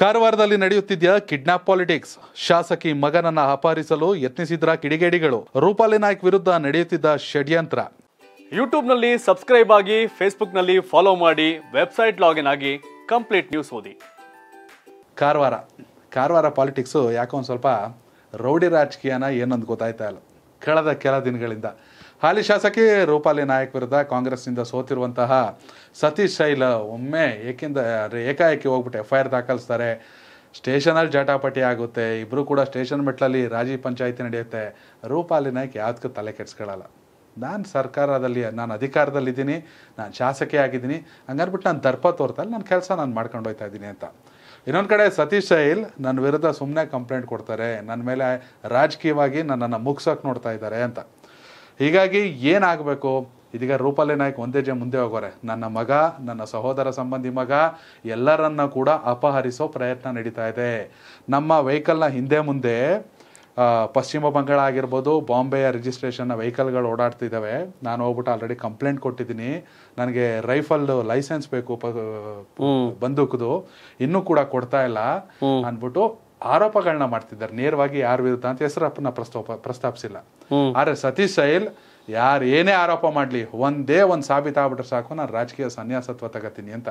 ಕಾರವಾರದಲ್ಲಿ ನಡೆಯುತ್ತಿದ್ದ kidnap politics ಶಾಸಕಿ ಮಗನನ್ನ ಅಪಹರಿಸಲು ಯತ್ನಿಸಿದ್ರ ಕಿಡಿಗೇಡಿಗಳು ರೂಪಾಲಿ ನಾಯಕ್ ವಿರುದ್ಧ ನಡೆಯುತ್ತಿದ್ದ ಷಡ್ಯಂತ್ರ ಯೂಟ್ಯೂಬ್ ನಲ್ಲಿ ಸಬ್ಸ್ಕ್ರೈಬ್ ಆಗಿ ಫೇಸ್ಬುಕ್ ನಲ್ಲಿ ಫಾಲೋ ಮಾಡಿ ವೆಬ್ಸೈಟ್ ಲಾಗಿನ್ ಆಗಿ ಕಂಪ್ಲೀಟ್ ನ್ಯೂಸ್ ಓದಿ ಕಾರವಾರ ಪಾಲಿಟಿಕ್ಸ್ ಯಾಕೋ ಒಂದು ಸ್ವಲ್ಪ ರೌಡಿ ರಾಜಕೀಯನ ಏನಂತ ಗೊತ್ತಾಯ್ತಾ ಇಲ್ಲ ಕಳೆದ ಕೆಲ ದಿನಗಳಿಂದ ಹಾಲಿ ಶಾಸಕಿ ರೂಪಾಲಿ ನಾಯಕ್ ವಿರುದ್ಧ ಕಾಂಗ್ರೆಸ್ನಿಂದ ಸೋತಿರುವಂತಹ ಸತೀಶ್ ಸೈಲ್ ಒಮ್ಮೆ ಏಕಾಏಕಿ ಹೋಗ್ಬಿಟ್ಟು FIR ದಾಖಲಿಸ್ತಾರೆ. ಸ್ಟೇಷನಲ್ಲಿ ಜಟಾಪಟಿ ಆಗುತ್ತೆ, ಇಬ್ಬರು ಕೂಡ ಸ್ಟೇಷನ್ ಮೆಟ್ಲಲ್ಲಿ ರಾಜಿ ಪಂಚಾಯಿತಿ ನಡೆಯುತ್ತೆ. ರೂಪಾಲಿ ನಾಯಕ್ ಯಾವುದಕ್ಕೂ ತಲೆ ಕೆಡಿಸ್ಕೊಳ್ಳಲ್ಲ. ನಾನು ಸರ್ಕಾರದಲ್ಲಿ, ನಾನು ಅಧಿಕಾರದಲ್ಲಿದ್ದೀನಿ, ನಾನು ಶಾಸಕಿ ಆಗಿದ್ದೀನಿ, ಹಂಗನ್ಬಿಟ್ಟು ನಾನು ದರ್ಪ ತೋರ್ತಲ್ಲ, ನನ್ನ ಕೆಲಸ ನಾನು ಮಾಡ್ಕೊಂಡು ಹೋಗ್ತಾ ಇದ್ದೀನಿ ಅಂತ. ಇನ್ನೊಂದು ಕಡೆ ಸತೀಶ್ ಸೈಲ್ ನನ್ನ ವಿರುದ್ಧ ಸುಮ್ಮನೆ ಕಂಪ್ಲೇಂಟ್ ಕೊಡ್ತಾರೆ, ನನ್ನ ಮೇಲೆ ರಾಜಕೀಯವಾಗಿ ನನ್ನನ್ನು ಮುಗ್ಸೋಕೆ ನೋಡ್ತಾ ಇದ್ದಾರೆ ಅಂತ. ಹೀಗಾಗಿ ಏನಾಗಬೇಕು? ಇದೀಗ ರೂಪಾಲಿ ನಾಯಕ್ ಒಂದೇ ಜೆ ಮುಂದೆ ಹೋಗೋರೆ. ನನ್ನ ಮಗ, ನನ್ನ ಸಹೋದರ ಸಂಬಂಧಿ ಮಗ ಎಲ್ಲರನ್ನ ಕೂಡ ಅಪಹರಿಸೋ ಪ್ರಯತ್ನ ನಡೀತಾ ಇದೆ. ನಮ್ಮ ವೆಹಿಕಲ್ನ ಹಿಂದೆ ಮುಂದೆ ಪಶ್ಚಿಮ ಬಂಗಾಳ ಆಗಿರ್ಬೋದು, ಬಾಂಬೆಯ ರಿಜಿಸ್ಟ್ರೇಷನ್ನ ವೆಹಿಕಲ್ಗಳು ಓಡಾಡ್ತಿದ್ದಾವೆ. ನಾನು ಹೋಗ್ಬಿಟ್ಟು ಆಲ್ರೆಡಿ ಕಂಪ್ಲೇಂಟ್ ಕೊಟ್ಟಿದ್ದೀನಿ, ನನಗೆ ರೈಫಲ್ ಲೈಸೆನ್ಸ್ ಬೇಕು, ಬಂದೂಕದು ಇನ್ನೂ ಕೂಡ ಕೊಡ್ತಾ ಇಲ್ಲ ಅಂದ್ಬಿಟ್ಟು ಆರೋಪಗಳನ್ನ ಮಾಡ್ತಿದ್ದಾರೆ. ನೇರವಾಗಿ ಯಾರ ವಿರುದ್ಧ ಅಂತ ಹೆಸರನ್ನ ಪ್ರಸ್ತಾಪಿಸಿಲ್ಲ. ಆದರೆ ಸತೀಶ್ ಸೈಲ್ ಯಾರು ಏನೇ ಆರೋಪ ಮಾಡ್ಲಿ, ಒಂದೇ ಒಂದು ಸಾಬೀತಾಗ್ಬಿಟ್ರೆ ಸಾಕು ನಾನು ರಾಜಕೀಯ ಸನ್ಯಾಸತ್ವ ತಗತೀನಿ ಅಂತ.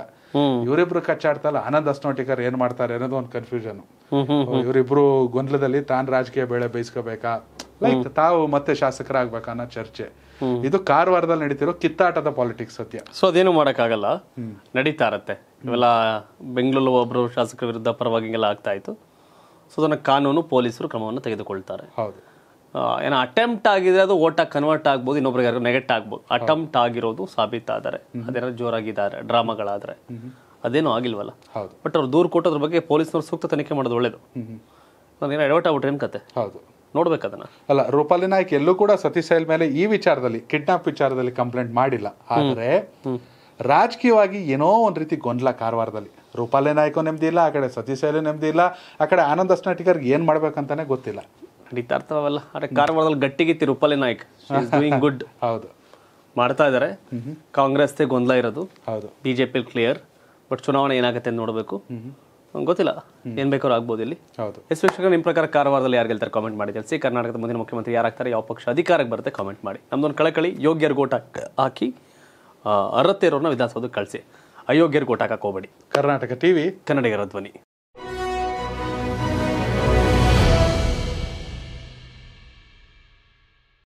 ಇವರಿಬ್ರು ಕಚ್ಚಾಡ್ತಲ್ಲ, ಆನಂದ್ ಅಸ್ನೋಟಿಕರ್ ಏನ್ ಮಾಡ್ತಾರೆ ಅನ್ನೋದು ಒಂದು ಕನ್ಫ್ಯೂಷನ್. ಇವರಿಬ್ರು ಗೊಂದಲದಲ್ಲಿ ತಾನು ರಾಜಕೀಯ ಬೆಳೆ ಬೇಯಿಸ್ಕೋಬೇಕಾ, ಲೈಕ್ ತಾವು ಮತ್ತೆ ಶಾಸಕರಾಗ್ಬೇಕಾ ಅನ್ನೋ ಚರ್ಚೆ. ಇದು ಕಾರವಾರದಲ್ಲಿ ನಡೀತಿರೋ ಕಿತ್ತಾಟದ ಪಾಲಿಟಿಕ್ಸ್ ಸತ್ಯ. ಸೊ ಅದೇನು ಮಾಡೋಕ್ಕಾಗಲ್ಲ, ನಡೀತಾ ಇರತ್ತೆ. ಇವೆಲ್ಲ ಬೆಂಗಳೂರು ಒಬ್ಬರು ಶಾಸಕರ ವಿರುದ್ಧ ಪರವಾಗಿ ಎಲ್ಲ ಆಗ್ತಾ ಇತ್ತು. ಸೊ ಅದನ್ನು ಕಾನೂನು ಪೊಲೀಸರು ಕ್ರಮವನ್ನು ತೆಗೆದುಕೊಳ್ತಾರೆ. ಹೌದು, ಏನೋ ಅಟೆಂಪ್ಟ್ ಆಗಿದೆ, ಅದು ಓಟಾಗಿ ಕನ್ವರ್ಟ್ ಆಗ್ಬೋದು, ಇನ್ನೊಬ್ರಿಗೆ ಯಾರು ನೆಗೆಟ್ ಆಗ್ಬೋದು. ಅಟೆಂಪ್ಟ್ ಆಗಿರೋದು ಸಾಬೀತಾದರೆ, ಅದೇನಾದ್ರು ಜೋರಾಗಿದ್ದಾರೆ ಡ್ರಾಮಾಗಳಾದರೆ, ಅದೇನೂ ಆಗಿಲ್ವಲ್ಲ. ಬಟ್ ಅವ್ರು ದೂರು ಕೊಟ್ಟೋದ್ರ ಬಗ್ಗೆ ಪೊಲೀಸ್ನವ್ರು ಸೂಕ್ತ ತನಿಖೆ ಮಾಡೋದು ಒಳ್ಳೇದು. ನಾನೇನೋ ಎಡವಟ್ ಆಗ್ಬಿಟ್ರೆ ಏನು ಕತೆ? ಹೌದು, ನೋಡ್ಬೇಕು ಅದನ್ನ. ಅಲ್ಲ, ರೂಪಾಲಿ ನಾಯಕ್ ಎಲ್ಲೂ ಕೂಡ ಸತೀಶ್ ಸೈಲ್ ಮೇಲೆ ಈ ವಿಚಾರದಲ್ಲಿ, ಕಿಡ್ನಾಪ್ ವಿಚಾರದಲ್ಲಿ ಕಂಪ್ಲೇಂಟ್ ಮಾಡಿಲ್ಲ. ಆದರೆ ರಾಜಕೀಯವಾಗಿ ಏನೋ ಒಂದು ರೀತಿ ಗೊಂದಲ ಕಾರವಾರದಲ್ಲಿ. ರೂಪಾಲಿ ನಾಯಕು ನೆಮ್ಮದಿ ಇಲ್ಲ, ಆ ಕಡೆ ಸತೀಶ್ ಸೈಲು ನೆಮ್ಮದಿ ಇಲ್ಲ, ಆ ಕಡೆ ಆನಂದ್ ಅಸ್ನೋಟಿಕರ್ಗೆ ಏನು ಮಾಡ್ಬೇಕಂತಾನೆ ಗೊತ್ತಿಲ್ಲ. ನಡೀತಾ ಇರ್ತಾವಲ್ಲ. ಆದರೆ ಕಾರವಾರದಲ್ಲಿ ಗಟ್ಟಿಗಿತ್ತಿ ರೂಪಾಲಿ ನಾಯಕ್ ಡೂಯಿಂಗ್ ಗುಡ್. ಹೌದು, ಮಾಡ್ತಾ ಇದ್ದಾರೆ. ಕಾಂಗ್ರೆಸ್ದೇ ಗೊಂದಲ ಇರೋದು. ಹೌದು, BJP ಕ್ಲಿಯರ್. ಬಟ್ ಚುನಾವಣೆ ಏನಾಗುತ್ತೆ ಅಂತ ನೋಡಬೇಕು. ಗೊತ್ತಿಲ್ಲ, ಏನ್ ಬೇಕಾದ್ರೂ ಆಗ್ಬೋದು ಇಲ್ಲಿ. ಹೌದು, ಎಸ್ಪೆಷಲಿ ನಿಮ್ಮ ಪ್ರಕಾರ ಕಾರವಾರದಲ್ಲಿ ಯಾರು ಗೆಲ್ತಾರೆ ಕಾಮೆಂಟ್ ಮಾಡಿ ತಿಳಿಸಿ. ಕರ್ನಾಟಕದ ಮುಂದಿನ ಮುಖ್ಯಮಂತ್ರಿ ಯಾರಾಗ್ತಾರೆ, ಯಾವ ಪಕ್ಷ ಅಧಿಕಾರಕ್ಕೆ ಬರುತ್ತೆ ಕಾಮೆಂಟ್ ಮಾಡಿ. ನಮ್ದೊಂದು ಕಳಕಳಿ, ಯೋಗ್ಯರಿಗೆ ಓಟ್ ಹಾಕಿ, ಅರ್ಹತೆ ಇರೋರನ್ನ ವಿಧಾನಸೌಧಕ್ಕೆ ಕಳಿಸಿ, ಅಯೋಗ್ಯರಿಗೆ ಓಟ್ ಹಾಕಕ್ಕೆ ಹೋಗಬೇಡಿ. ಕರ್ನಾಟಕ TV, ಕನ್ನಡಿಗರ ಧ್ವನಿ.